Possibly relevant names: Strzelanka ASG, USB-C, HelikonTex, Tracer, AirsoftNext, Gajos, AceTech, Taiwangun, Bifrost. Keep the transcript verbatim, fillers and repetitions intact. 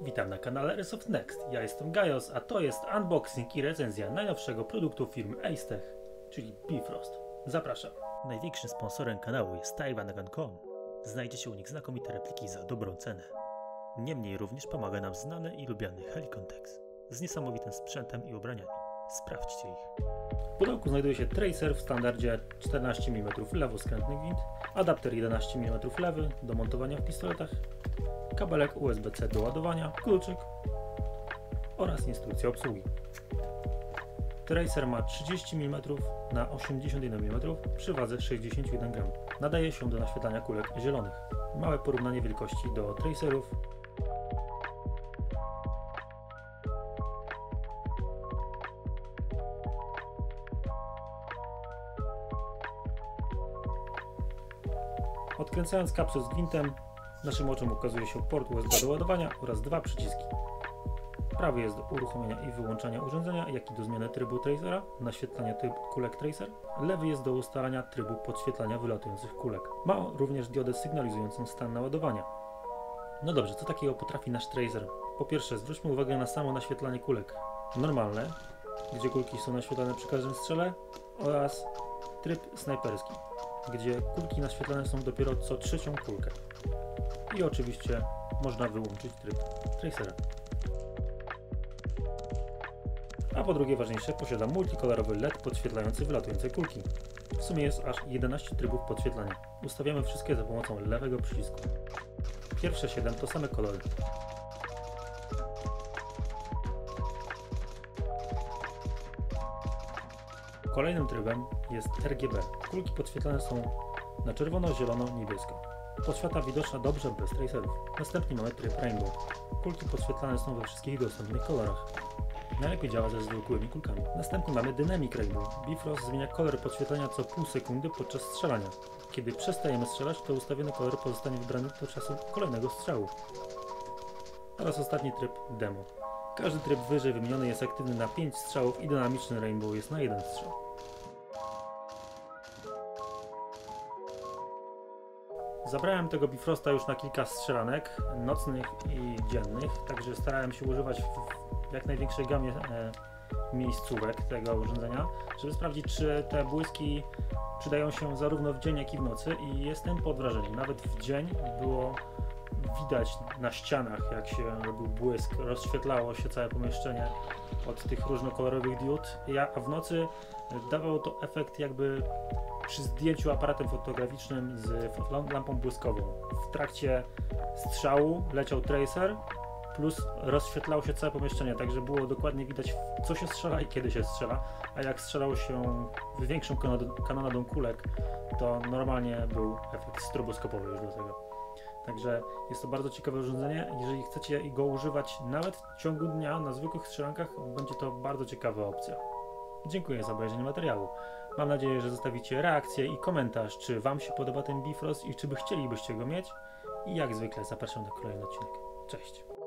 Witam na kanale AirsoftNext, ja jestem Gajos, a to jest unboxing i recenzja najnowszego produktu firmy AceTech, czyli Bifrost. Zapraszam. Największym sponsorem kanału jest Taiwangun kropka com. Znajdziecie u nich znakomite repliki za dobrą cenę. Niemniej również pomaga nam znany i lubiany HelikonTex z niesamowitym sprzętem i ubraniami. Sprawdźcie ich. W pudełku znajduje się tracer w standardzie czternaście milimetrów lewoskrętny gwint, adapter jedenaście milimetrów lewy do montowania w pistoletach, kabelek U S B C do ładowania, kluczyk oraz instrukcja obsługi. Tracer ma trzydzieści milimetrów na osiemdziesiąt jeden milimetrów przy wadze sześćdziesiąt jeden gramów. Nadaje się do naświetlania kulek zielonych. Małe porównanie wielkości do tracerów. Odkręcając kapsuł z gwintem, naszym oczom ukazuje się port U S B do ładowania oraz dwa przyciski. Prawy jest do uruchomienia i wyłączania urządzenia, jak i do zmiany trybu tracera, naświetlania typu kulek tracer. Lewy jest do ustalania trybu podświetlania wylatujących kulek. Ma on również diodę sygnalizującą stan naładowania. No dobrze, co takiego potrafi nasz tracer? Po pierwsze, zwróćmy uwagę na samo naświetlanie kulek. Normalne, gdzie kulki są naświetlane przy każdym strzele, oraz tryb snajperski, gdzie kulki naświetlane są dopiero co trzecią kulkę. I oczywiście można wyłączyć tryb tracera. A po drugie, ważniejsze, posiada multikolorowy L E D podświetlający wylatujące kulki. W sumie jest aż jedenaście trybów podświetlania. Ustawiamy wszystkie za pomocą lewego przycisku. Pierwsze siedem to same kolory. Kolejnym trybem jest R G B. Kulki podświetlane są na czerwono, zielono, niebiesko. Podświata widoczna dobrze bez tracerów. Następnie mamy tryb Rainbow. Kulki podświetlane są we wszystkich dostępnych kolorach. Najlepiej działa ze zwykłymi kulkami. Następnie mamy Dynamic Rainbow. Bifrost zmienia kolor podświetlenia co pół sekundy podczas strzelania. Kiedy przestajemy strzelać, to ustawiony kolor pozostanie wybrany do czasu kolejnego strzału. Oraz ostatni tryb Demo. Każdy tryb wyżej wymieniony jest aktywny na pięć strzałów i dynamiczny Rainbow jest na jeden strzał. Zabrałem tego Bifrosta już na kilka strzelanek nocnych i dziennych, także starałem się używać w jak największej gamie e, miejscówek tego urządzenia, żeby sprawdzić, czy te błyski przydają się zarówno w dzień, jak i w nocy, i jestem pod wrażeniem. Nawet w dzień było widać na ścianach, jak się robił błysk, rozświetlało się całe pomieszczenie od tych różnokolorowych diod, a w nocy dawało to efekt jakby przy zdjęciu aparatem fotograficznym z lampą błyskową. W trakcie strzału leciał tracer, plus rozświetlało się całe pomieszczenie, także było dokładnie widać, co się strzela i kiedy się strzela, a jak strzelało się w większą kanonadą kulek, to normalnie był efekt stroboskopowy już do tego. Także jest to bardzo ciekawe urządzenie. Jeżeli chcecie go używać nawet w ciągu dnia na zwykłych strzelankach, będzie to bardzo ciekawa opcja. Dziękuję za obejrzenie materiału. Mam nadzieję, że zostawicie reakcję i komentarz, czy Wam się podoba ten Bifrost i czy by chcielibyście go mieć. I jak zwykle zapraszam na kolejny odcinek. Cześć!